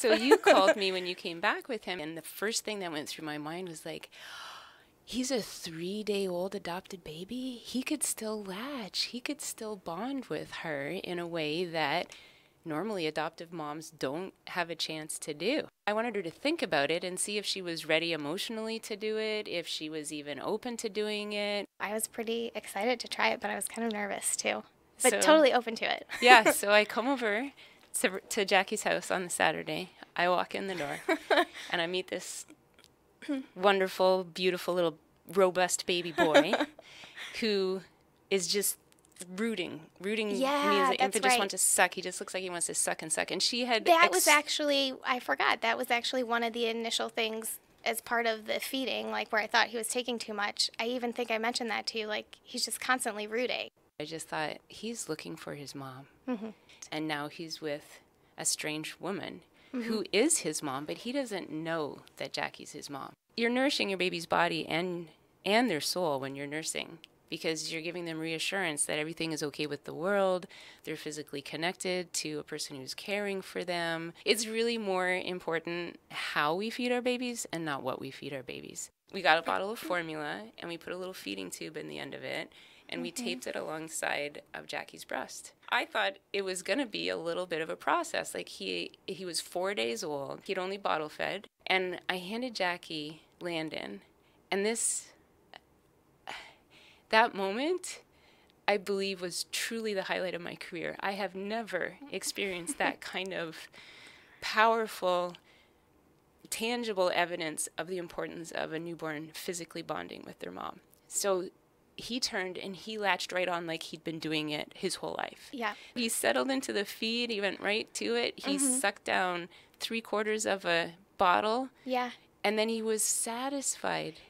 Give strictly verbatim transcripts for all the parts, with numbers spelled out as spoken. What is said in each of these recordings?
So you called me when you came back with him, and the first thing that went through my mind was like, he's a three-day-old adopted baby. He could still latch. He could still bond with her in a way that normally adoptive moms don't have a chance to do. I wanted her to think about it and see if she was ready emotionally to do it, if she was even open to doing it. I was pretty excited to try it, but I was kind of nervous too, but so, totally open to it. Yeah, so I come over to, to Jackie's house on the Saturday. I walk in the door and I meet this wonderful, beautiful, little robust baby boy who is just rooting, rooting yeah, means the infant right. just wants to suck. He just looks like he wants to suck and suck. And she had that was actually I forgot that was actually one of the initial things as part of the feeding, like where I thought he was taking too much. I even think I mentioned that to you, like he's just constantly rooting. I just thought he's looking for his mom, mm-hmm. and now he's with a strange woman mm-hmm. who is his mom, but he doesn't know that Jackie's his mom. You're nourishing your baby's body and and their soul when you're nursing, because you're giving them reassurance that everything is okay with the world. They're physically connected to a person who's caring for them. It's really more important how we feed our babies and not what we feed our babies. We got a bottle of formula and we put a little feeding tube in the end of it and we mm-hmm. taped it alongside of Jackie's breast. I thought it was gonna be a little bit of a process. Like he, he was four days old, he'd only bottle fed, and I handed Jackie Landon, and this that moment, I believe, was truly the highlight of my career. I have never experienced that kind of powerful, tangible evidence of the importance of a newborn physically bonding with their mom. So he turned and he latched right on like he'd been doing it his whole life. Yeah. He settled into the feed. He went right to it. He mm-hmm. sucked down three quarters of a bottle. Yeah. And then he was satisfied.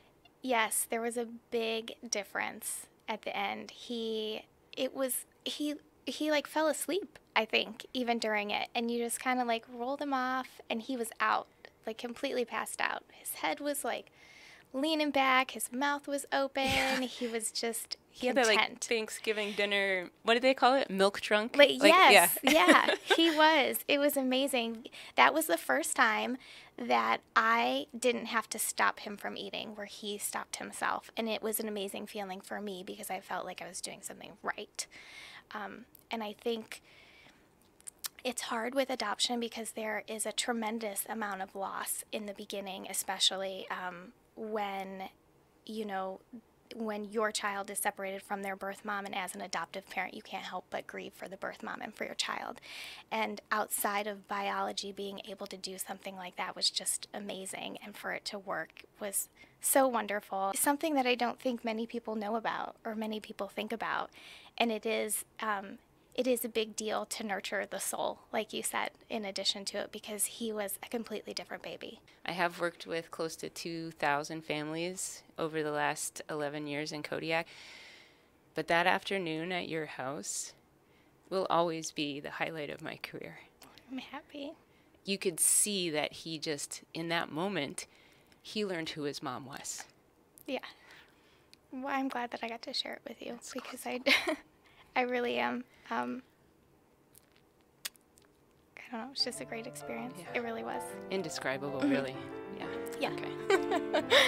Yes, there was a big difference at the end. He, it was, he, he like fell asleep, I think, even during it. And you just kind of like rolled him off and he was out, like completely passed out. His head was like leaning back. His mouth was open. Yeah. He was just he content. He had that like Thanksgiving dinner, what did they call it? Milk drunk? Like, like, yes, yeah. yeah, he was. It was amazing. That was the first time that I didn't have to stop him from eating, where he stopped himself. And it was an amazing feeling for me because I felt like I was doing something right. Um, and I think it's hard with adoption because there is a tremendous amount of loss in the beginning, especially um, when, you know, when your child is separated from their birth mom, and as an adoptive parent, you can't help but grieve for the birth mom and for your child. And outside of biology, being able to do something like that was just amazing, and for it to work was so wonderful. It's something that I don't think many people know about or many people think about, and it is um, it is a big deal to nurture the soul, like you said, in addition to it, because he was a completely different baby. I have worked with close to two thousand families over the last eleven years in Kodiak, but that afternoon at your house will always be the highlight of my career. I'm happy. You could see that he just, in that moment, he learned who his mom was. Yeah. Well, I'm glad that I got to share it with you. That's because cool. I... I really am. Um, I don't know. It's just a great experience. Yeah. It really was. Indescribable, mm-hmm. really. Yeah. Yeah. Okay.